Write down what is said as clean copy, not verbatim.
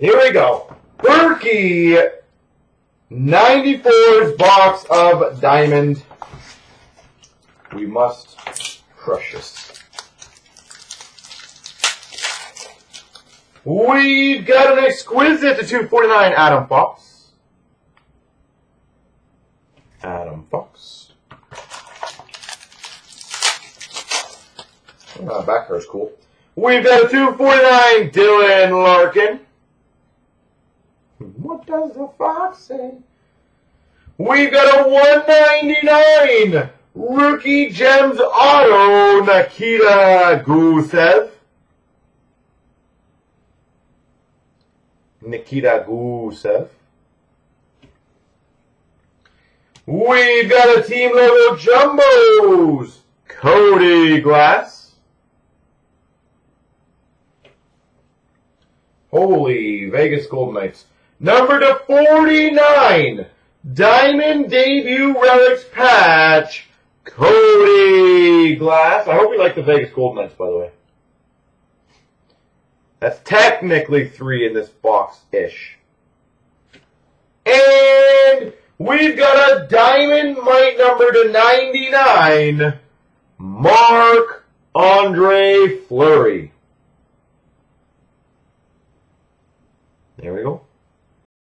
Here we go. Berkey, 94's box of diamond. We must crush this. We've got an exquisite to 249, Adam Fox. Adam Fox. Back hair's cool. We've got a 249, Dylan Larkin. What does the Fox say? We've got a 199 Rookie Gems Auto, Nikita Gusev. Nikita Gusev. We've got a team level Jumbos, Cody Glass. Holy Vegas Golden Knights. Number to 49, Diamond Debut Relics Patch, Cody Glass. I hope you like the Vegas Golden Knights, by the way. That's technically three in this box-ish. And we've got a Diamond Might number to 99, Marc-Andre Fleury. There we go.